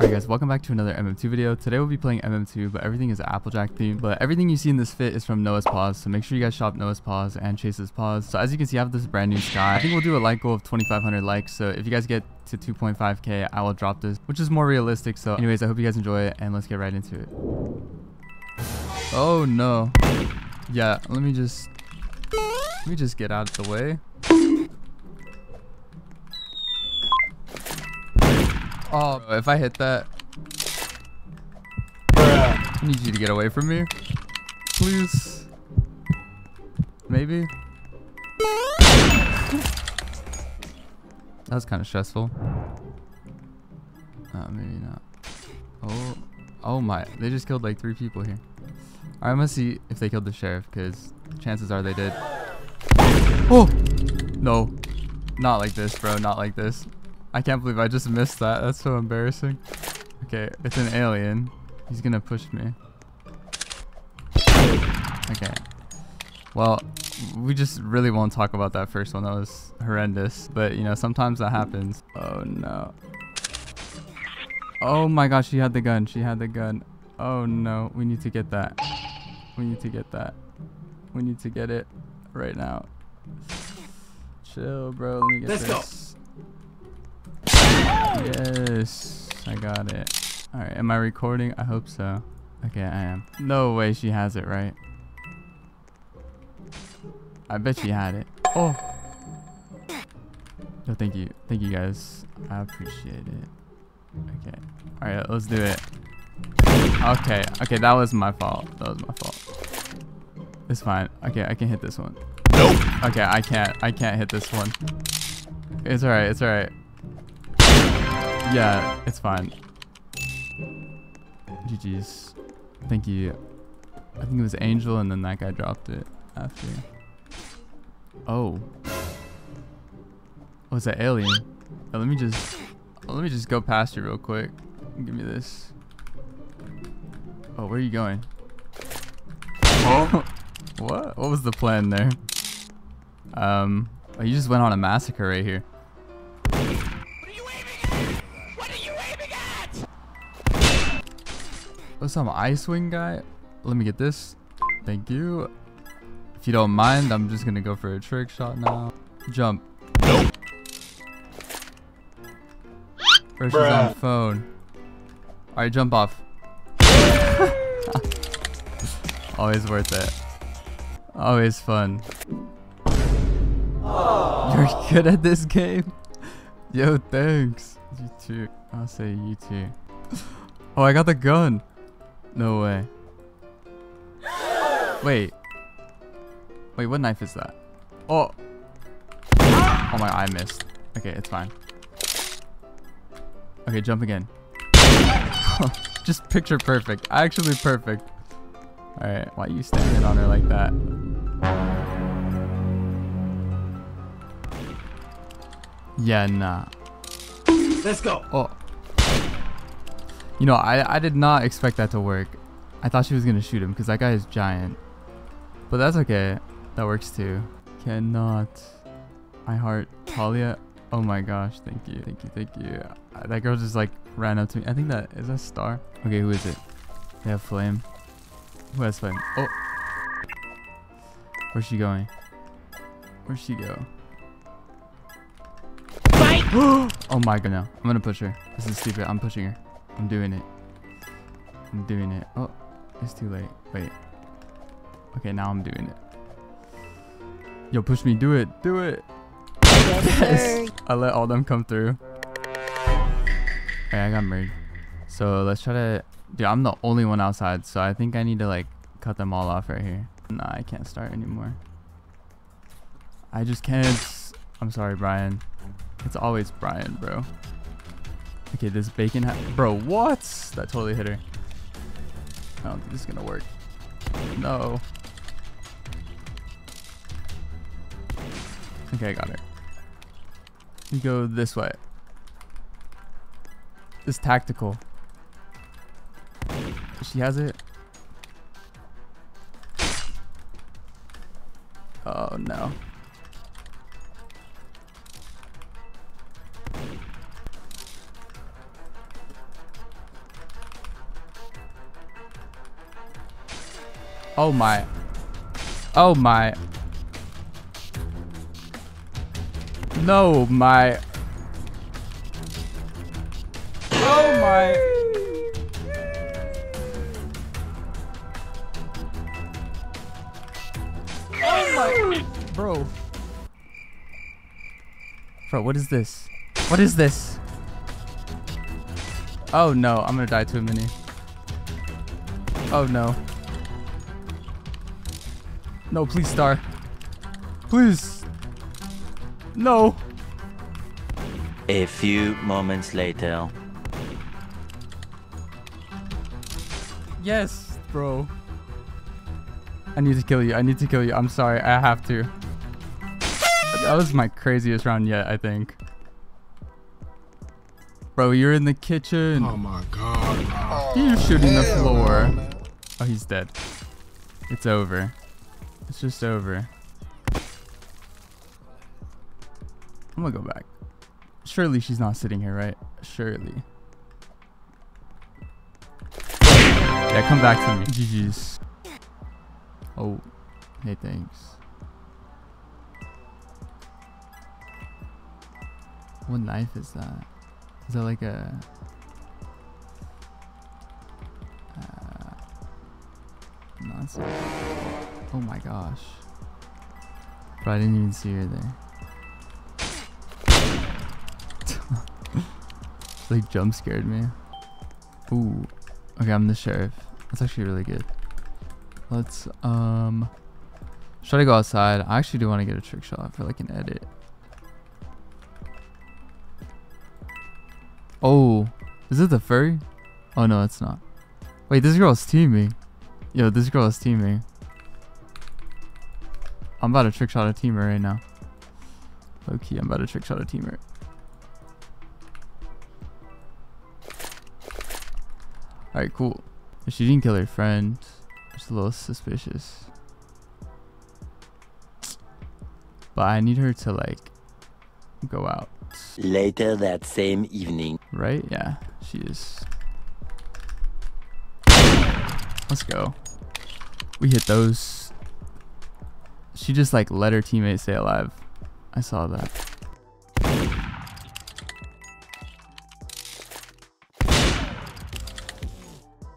Alright guys, welcome back to another MM2 video. Today we'll be playing MM2, but everything is Applejack themed. But everything you see in this fit is from Noah's Paws, so make sure you guys shop Noah's Paws and Chase's Paws. So as you can see, I have this brand new sky. I think we'll do a like goal of 2,500 likes, so if you guys get to 2.5k, I will drop this, which is more realistic. So anyways, I hope you guys enjoy it, and let's get right into it. Oh no. Yeah, let me just get out of the way. Oh, bro, if I hit that, I need you to get away from me, please. Maybe. That was kind of stressful. Maybe not. Oh my! They just killed like 3 people here. All right, I'm gonna see if they killed the sheriff, because chances are they did. Oh no! Not like this, bro. Not like this. I can't believe I just missed that. That's so embarrassing. Okay, it's an alien. He's gonna push me. Okay. Well, we just really won't talk about that first one. That was horrendous. But, you know, sometimes that happens. Oh, no. Oh, my gosh. She had the gun. She had the gun. Oh, no. We need to get that. We need to get that. We need to get it right now. Chill, bro. Let me get this. Let's go. Yes, I got it. All right, am I recording? I hope so. Okay, I am. No way she has it, right? I bet she had it. Oh. No, thank you. Thank you guys. I appreciate it. Okay. All right, let's do it. Okay. Okay, that was my fault. That was my fault. It's fine. Okay, I can hit this one. Nope. Okay, I can't hit this one. It's all right. It's all right. Yeah, it's fine. GG's. Thank you. I think it was Angel, and then that guy dropped it after. Oh. Oh, it's an alien. Now, let me just go past you real quick. Give me this. Oh, where are you going? Oh. What? What was the plan there? Oh, you just went on a massacre right here. Some ice wing guy. Let me get this. Thank you. If you don't mind, I'm just gonna go for a trick shot now. Jump. Nope. First is on phone. All right, jump off. Always worth it. Always fun. Aww. You're good at this game. Yo, thanks. You too. I'll say you too. Oh, I got the gun. No way. Wait. Wait, what knife is that? Oh. Oh my, I missed. Okay, it's fine. Okay, jump again. Just picture perfect. Actually perfect. Alright, why are you standing on her like that? Yeah, nah. Let's go. Oh. You know, I did not expect that to work. I thought she was going to shoot him because that guy is giant. But that's okay. That works too. Cannot. I heart Talia. Oh my gosh. Thank you. Thank you. Thank you. That girl just like ran up to me. I think that is a star. Okay, who is it? They have flame. Who has flame? Oh. Where's she going? Where's she go? Fight! Oh my god. No. I'm going to push her. This is stupid. I'm pushing her. I'm doing it. I'm doing it. Oh, it's too late. Wait. Okay, now I'm doing it. Yo, push me. Do it. Do it. Yes. I let all them come through. Hey, I got murdered. So let's try to... Dude, I'm the only one outside, so I think I need to, like, cut them all off right here. Nah, I can't start anymore. I just can't... I'm sorry, Brian. It's always Brian, bro. Okay, this bacon hat. Bro, what? That totally hit her. I don't think this is gonna work. No. Okay, I got her. We go this way. This tactical. She has it. Oh, no. Oh my. Oh my. No, my. Oh my. Oh my. Bro. Bro, what is this? What is this? Oh no, I'm gonna die to a mini. Oh no. No, please, star. Please. No. A few moments later. Yes, bro. I need to kill you. I need to kill you. I'm sorry. I have to. That was my craziest round yet, I think. Bro, you're in the kitchen. Oh my god. You're shooting the floor. Oh, he's dead. It's over. It's just over. I'm gonna go back. Surely she's not sitting here, right? Surely. Yeah, come back to me. GG's. Oh, hey, thanks. What knife is that? Is that like a... nonsense. Oh my gosh. Bro, I didn't even see her there. Like jump scared me. Ooh. Okay, I'm the sheriff. That's actually really good. Let's should I go outside? I actually do want to get a trick shot for like an edit. Oh, is it the furry? Oh no, it's not. Wait, this girl's teaming. Yo, this girl is teaming. I'm about to trick shot a teamer right now. Low key, I'm about to trick shot a teamer. Alright, cool. If she didn't kill her friend, it's a little suspicious. But I need her to like go out. Later that same evening. Right? Yeah, she is. Let's go. We hit those. She just like let her teammate stay alive. I saw that.